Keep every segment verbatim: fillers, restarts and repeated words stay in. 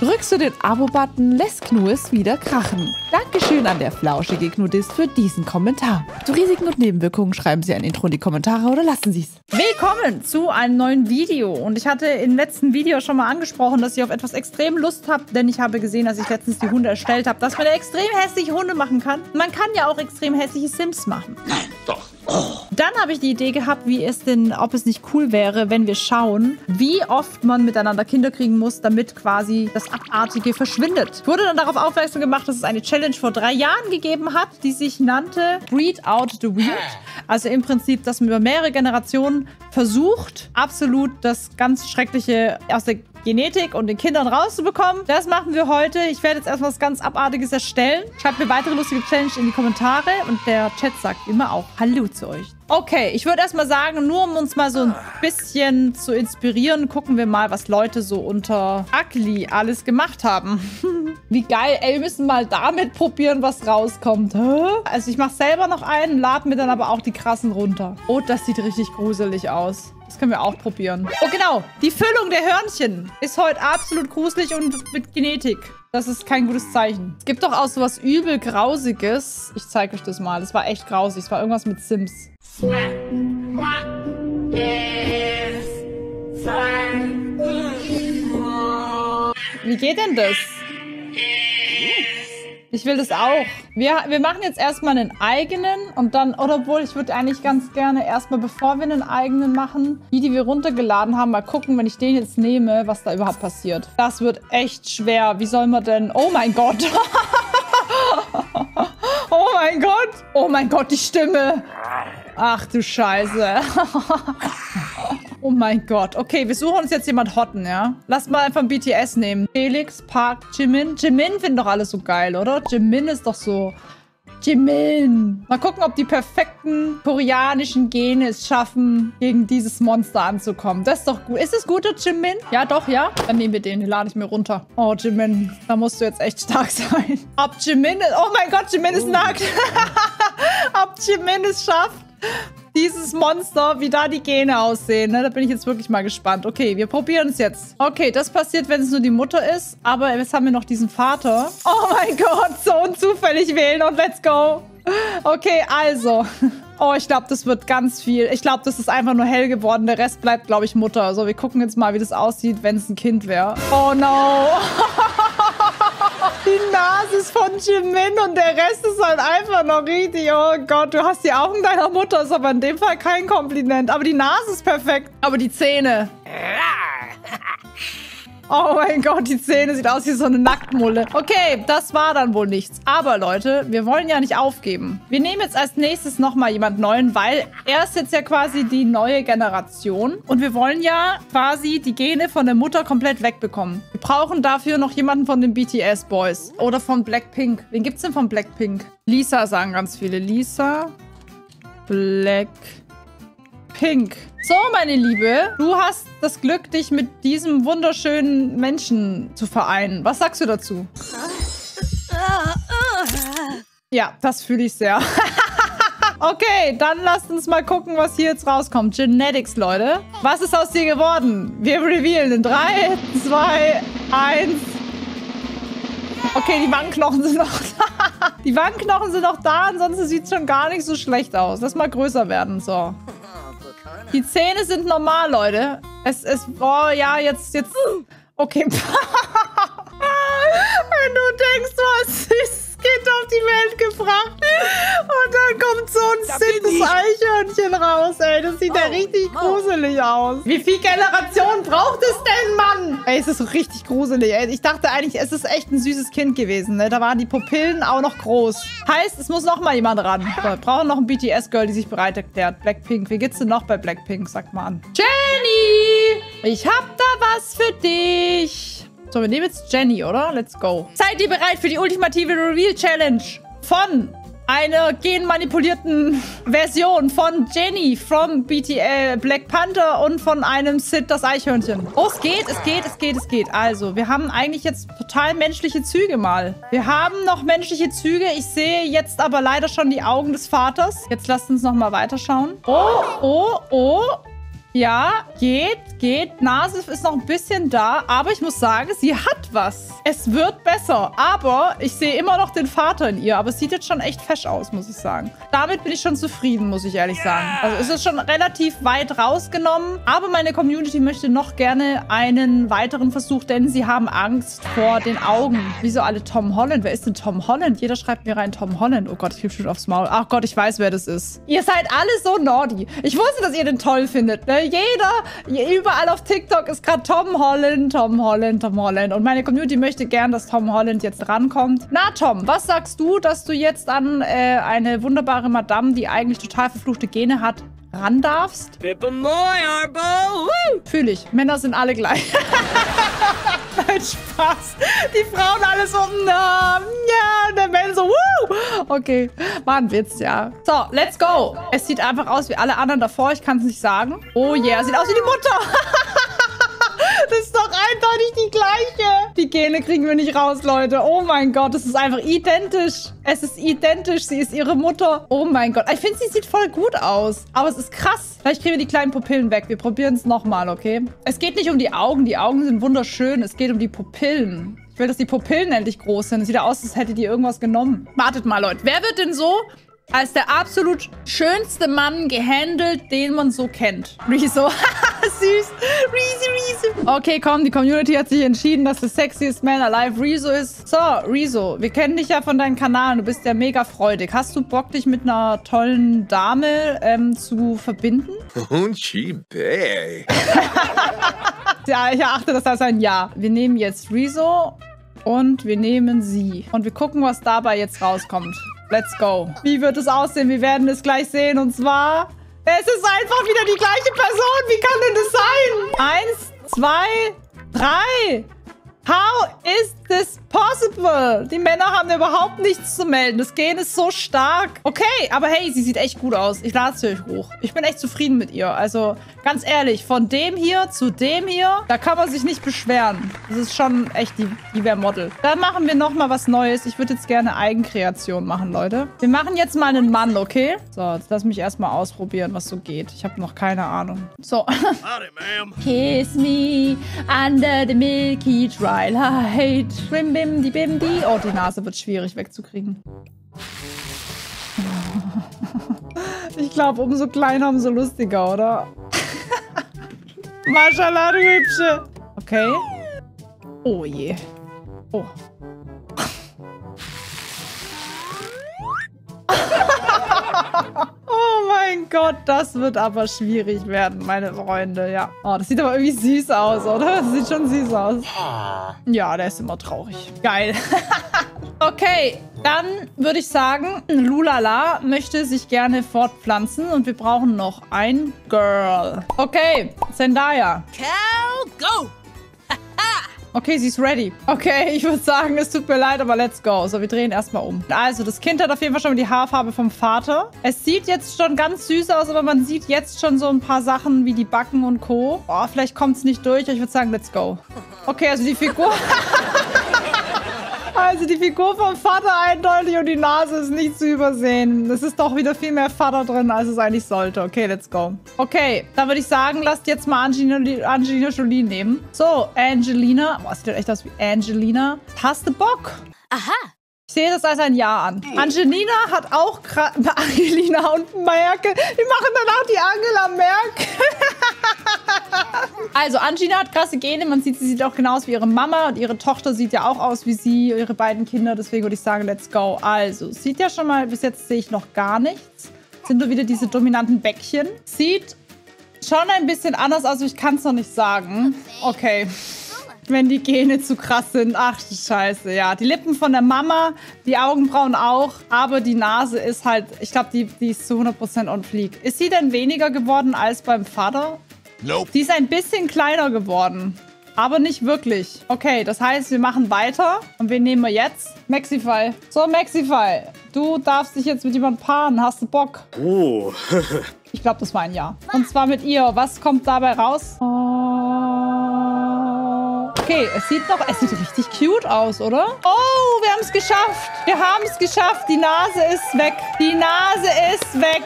Drückst du den Abo-Button, lässt Gnu es wieder krachen. Dankeschön an der flauschige Gnudist für diesen Kommentar. Zu Risiken und Nebenwirkungen schreiben Sie ein Intro in die Kommentare oder lassen Sie es. Willkommen zu einem neuen Video. Und ich hatte im letzten Video schon mal angesprochen, dass ich auf etwas extrem Lust habe, denn ich habe gesehen, dass ich letztens die Hunde erstellt habe, dass man ja extrem hässliche Hunde machen kann. Man kann ja auch extrem hässliche Sims machen. Nein, doch. Oh. Dann habe ich die Idee gehabt, wie es denn, ob es nicht cool wäre, wenn wir schauen, wie oft man miteinander Kinder kriegen muss, damit quasi das Abartige verschwindet. Ich wurde dann darauf aufmerksam gemacht, dass es eine Challenge vor drei Jahren gegeben hat, die sich nannte Breed Out the Weird. Also im Prinzip, dass man über mehrere Generationen versucht, absolut das ganz Schreckliche aus der Genetik und den Kindern rauszubekommen. Das machen wir heute. Ich werde jetzt erstmal was ganz Abartiges erstellen. Schreibt mir weitere lustige Challenge in die Kommentare und der Chat sagt immer auch Hallo zu euch. Okay, ich würde erstmal sagen, nur um uns mal so ein bisschen zu inspirieren, gucken wir mal, was Leute so unter Ugly alles gemacht haben. Wie geil, ey, wir müssen mal damit probieren, was rauskommt. Hä? Also ich mache selber noch einen, lade mir dann aber auch die krassen runter. Oh, das sieht richtig gruselig aus. Das können wir auch probieren. Oh, genau. Die Füllung der Hörnchen ist heute absolut gruselig und mit Genetik. Das ist kein gutes Zeichen. Es gibt doch auch sowas übel Grausiges. Ich zeige euch das mal. Das war echt grausig. Es war irgendwas mit Sims. Wie geht denn das? Ich will das auch. Wir, wir machen jetzt erstmal einen eigenen und dann, oder obwohl, ich würde eigentlich ganz gerne erstmal, bevor wir einen eigenen machen, die, die wir runtergeladen haben, mal gucken, wenn ich den jetzt nehme, was da überhaupt passiert. Das wird echt schwer. Wie soll man denn... Oh mein Gott. Oh mein Gott. Oh mein Gott, die Stimme. Ach du Scheiße. Oh mein Gott. Okay, wir suchen uns jetzt jemand Hotten, ja? Lass mal einfach B T S nehmen. Felix, Park, Jimin. Jimin finden doch alles so geil, oder? Jimin ist doch so... Jimin. Mal gucken, ob die perfekten koreanischen Gene es schaffen, gegen dieses Monster anzukommen. Das ist doch gut. Ist es guter Jimin? Ja, doch, ja. Dann nehmen wir den. Den lade ich mir runter. Oh, Jimin. Da musst du jetzt echt stark sein. Ob Jimin... Oh mein Gott, Jimin ist nackt. Ob Jimin es schafft, dieses Monster, wie da die Gene aussehen. Ne? Da bin ich jetzt wirklich mal gespannt. Okay, wir probieren es jetzt. Okay, das passiert, wenn es nur die Mutter ist. Aber jetzt haben wir noch diesen Vater. Oh mein Gott, so unzufällig wählen und let's go. Okay, also. Oh, ich glaube, das wird ganz viel. Ich glaube, das ist einfach nur hell geworden. Der Rest bleibt, glaube ich, Mutter. So, wir gucken jetzt mal, wie das aussieht, wenn es ein Kind wäre. Oh no. Die Nase ist von Jimin und der Rest ist halt einfach noch richtig. Oh Gott, du hast die Augen deiner Mutter, ist aber in dem Fall kein Kompliment. Aber die Nase ist perfekt. Aber die Zähne. Oh mein Gott, die Zähne sieht aus wie so eine Nacktmulle. Okay, das war dann wohl nichts. Aber Leute, wir wollen ja nicht aufgeben. Wir nehmen jetzt als nächstes nochmal jemand Neuen, weil er ist jetzt ja quasi die neue Generation. Und wir wollen ja quasi die Gene von der Mutter komplett wegbekommen. Wir brauchen dafür noch jemanden von den B T S-Boys. Oder von Blackpink. Wen gibt's denn von Blackpink? Lisa sagen ganz viele. Lisa, Blackpink. So, meine Liebe, du hast das Glück, dich mit diesem wunderschönen Menschen zu vereinen. Was sagst du dazu? Ja, das fühle ich sehr. Okay, dann lasst uns mal gucken, was hier jetzt rauskommt. Genetics, Leute. Was ist aus dir geworden? Wir revealen in drei, zwei, eins. Okay, die Wangenknochen sind noch da. Die Wangenknochen sind noch da, ansonsten sieht es schon gar nicht so schlecht aus. Lass mal größer werden, so. Die Zähne sind normal, Leute. Es ist... Oh, ja, jetzt... jetzt. Okay. Wenn du denkst, du hast süßes Kind auf die Welt gebracht und dann kommt so ein süßes Eichhörnchen raus, ey. Das sieht ja richtig gruselig aus. Wie viel Generation braucht es denn, Mann? Ey, es ist so richtig gruselig, ey. Ich dachte eigentlich, es ist echt ein süßes Kind gewesen, ne? Da waren die Pupillen auch noch groß. Heißt, es muss noch mal jemand ran. Wir brauchen noch ein B T S-Girl, die sich bereit erklärt. Blackpink, wie geht's denn noch bei Blackpink? Sag mal an. Jennie! Ich hab da was für dich. So, wir nehmen jetzt Jennie, oder? Let's go. Seid ihr bereit für die ultimative Reveal-Challenge von einer genmanipulierten Version von Jennie, von B T L, Black Panther und von einem Sid, das Eichhörnchen? Oh, es geht, es geht, es geht, es geht. Also, wir haben eigentlich jetzt total menschliche Züge mal. Wir haben noch menschliche Züge. Ich sehe jetzt aber leider schon die Augen des Vaters. Jetzt lasst uns noch mal weiterschauen. Oh, oh, oh. Ja, geht, geht. Nase ist noch ein bisschen da, aber ich muss sagen, sie hat was. Es wird besser, aber ich sehe immer noch den Vater in ihr. Aber es sieht jetzt schon echt fesch aus, muss ich sagen. Damit bin ich schon zufrieden, muss ich ehrlich sagen. Also es ist schon relativ weit rausgenommen, aber meine Community möchte noch gerne einen weiteren Versuch, denn sie haben Angst vor den Augen. Wieso alle Tom Holland? Wer ist denn Tom Holland? Jeder schreibt mir rein, Tom Holland. Oh Gott, ich gebe schon aufs Maul. Ach Gott, ich weiß, wer das ist. Ihr seid alle so naughty. Ich wusste, dass ihr den toll findet, ne? Jeder, überall auf TikTok ist gerade Tom Holland, Tom Holland, Tom Holland. Und meine Community möchte gern, dass Tom Holland jetzt rankommt. Na Tom, was sagst du, dass du jetzt an äh, eine wunderbare Madame, die eigentlich total verfluchte Gene hat, ran darfst? Fühle ich. Männer sind alle gleich. Nein, Spaß. Die Frauen alle so, na, ja, der Mann so, woo. Okay, war ein Witz, ja. So, let's go. Es sieht einfach aus wie alle anderen davor, ich kann es nicht sagen. Oh yeah, sieht aus wie die Mutter. Das ist doch eindeutig die gleiche. Die Gene kriegen wir nicht raus, Leute. Oh mein Gott, das ist einfach identisch. Es ist identisch. Sie ist ihre Mutter. Oh mein Gott. Ich finde, sie sieht voll gut aus. Aber es ist krass. Vielleicht kriegen wir die kleinen Pupillen weg. Wir probieren es nochmal, okay? Es geht nicht um die Augen. Die Augen sind wunderschön. Es geht um die Pupillen. Ich will, dass die Pupillen endlich groß sind. Es sieht aus, als hätte die irgendwas genommen. Wartet mal, Leute. Wer wird denn so als der absolut schönste Mann gehandelt, den man so kennt? Rezo. Süß. Rezo, Rezo. Okay, komm, die Community hat sich entschieden, dass der sexiest man alive Rezo ist. So, Rezo, wir kennen dich ja von deinen Kanälen. Du bist ja mega freudig. Hast du Bock, dich mit einer tollen Dame ähm, zu verbinden? Und she bae. Ja, ich erachte das als ein Ja. Wir nehmen jetzt Rezo und wir nehmen sie. Und wir gucken, was dabei jetzt rauskommt. Let's go. Wie wird es aussehen? Wir werden es gleich sehen. Und zwar, es ist einfach wieder die gleiche Person. Wie kann denn das sein? Eins, zwei, drei. How is this possible? Die Männer haben überhaupt nichts zu melden. Das Gen ist so stark. Okay, aber hey, sie sieht echt gut aus. Ich lade sie euch hoch. Ich bin echt zufrieden mit ihr. Also, ganz ehrlich, von dem hier zu dem hier, da kann man sich nicht beschweren. Das ist schon echt die, die wäre Model. Dann machen wir nochmal was Neues. Ich würde jetzt gerne Eigenkreation machen, Leute. Wir machen jetzt mal einen Mann, okay? So, jetzt lass mich erstmal ausprobieren, was so geht. Ich habe noch keine Ahnung. So. Kiss me under the milky trial. Hate. Bim, bim, die, bim, die. Oh, die Nase wird schwierig wegzukriegen. Ich glaube, umso kleiner, umso lustiger, oder? Maschallah, du Hübsche. Okay. Oh je. Oh. Oh mein Gott, das wird aber schwierig werden, meine Freunde, ja. Oh, das sieht aber irgendwie süß aus, oder? Das sieht schon süß aus. Ja, der ist immer traurig. Geil. Okay, dann würde ich sagen, Lulala möchte sich gerne fortpflanzen und wir brauchen noch ein Girl. Okay, Zendaya. Cal, go! Okay, sie ist ready. Okay, ich würde sagen, es tut mir leid, aber let's go. So, wir drehen erstmal um. Also, das Kind hat auf jeden Fall schon mal die Haarfarbe vom Vater. Es sieht jetzt schon ganz süß aus, aber man sieht jetzt schon so ein paar Sachen wie die Backen und Co. Oh, vielleicht kommt es nicht durch. Ich würde sagen, let's go. Okay, also die Figur... Also die Figur vom Vater eindeutig und die Nase ist nicht zu übersehen. Es ist doch wieder viel mehr Vater drin, als es eigentlich sollte. Okay, let's go. Okay, dann würde ich sagen, lasst jetzt mal Angelina, Angelina Jolie nehmen. So, Angelina. Boah, sieht doch echt aus wie Angelina. Hast du Bock? Aha. Ich sehe das als ein Ja an. Angelina hat auch gerade... Angelina und Merkel. Die machen dann auch die Angela Merkel. Also, Angelina hat krasse Gene. Man sieht, sie sieht auch genauso wie ihre Mama. Und ihre Tochter sieht ja auch aus wie sie, ihre beiden Kinder. Deswegen würde ich sagen, let's go. Also, sieht ja schon mal... Bis jetzt sehe ich noch gar nichts. Sind nur wieder diese dominanten Bäckchen. Sieht schon ein bisschen anders aus. Ich kann es noch nicht sagen. Okay. Wenn die Gene zu krass sind. Ach, die Scheiße, ja. Die Lippen von der Mama, die Augenbrauen auch, aber die Nase ist halt, ich glaube, die, die ist zu hundert Prozent on fleek. Ist sie denn weniger geworden als beim Vater? Nope. Die ist ein bisschen kleiner geworden, aber nicht wirklich. Okay, das heißt, wir machen weiter und wen nehmen wir jetzt? Mexify. So, Mexify, du darfst dich jetzt mit jemandem paaren. Hast du Bock? Oh. Ich glaube, das war ein Ja. Und zwar mit ihr. Was kommt dabei raus? Okay, es sieht noch, es sieht richtig cute aus, oder? Oh, wir haben es geschafft. Wir haben es geschafft. Die Nase ist weg. Die Nase ist weg.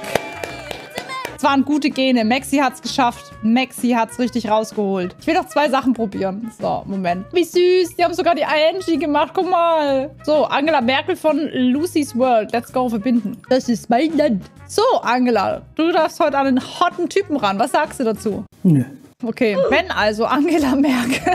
waren gute Gene. Maxi hat's geschafft. Maxi hat's richtig rausgeholt. Ich will noch zwei Sachen probieren. So, Moment. Wie süß. Die haben sogar die I N G gemacht. Guck mal. So, Angela Merkel von Lucy's World. Let's go verbinden. Das ist mein Land. So, Angela. Du darfst heute an den hotten Typen ran. Was sagst du dazu? Nö. Okay, wenn also Angela Merkel...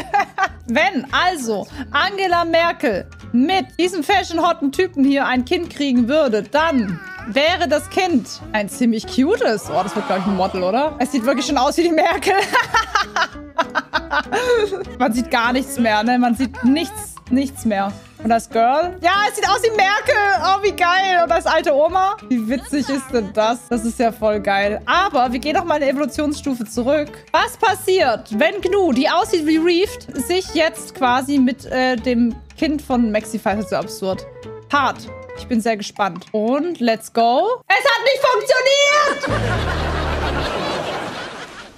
Wenn also Angela Merkel mit diesem fashion-hotten Typen hier ein Kind kriegen würde, dann wäre das Kind ein ziemlich cutes. Oh, das wird, glaube ich, ein Model, oder? Es sieht wirklich schon aus wie die Merkel. Man sieht gar nichts mehr, ne? Man sieht nichts, nichts mehr. Und das Girl? Ja, es sieht aus wie Merkel. Oh, wie geil. Und das alte Oma? Wie witzig ist denn das? Das ist ja voll geil. Aber wir gehen noch mal eine Evolutionsstufe zurück. Was passiert, wenn Gnu, die aussieht wie Reefed, sich jetzt quasi mit äh, dem Kind von Mexify... Das ist so absurd. Part. Ich bin sehr gespannt. Und let's go. Es hat nicht funktioniert!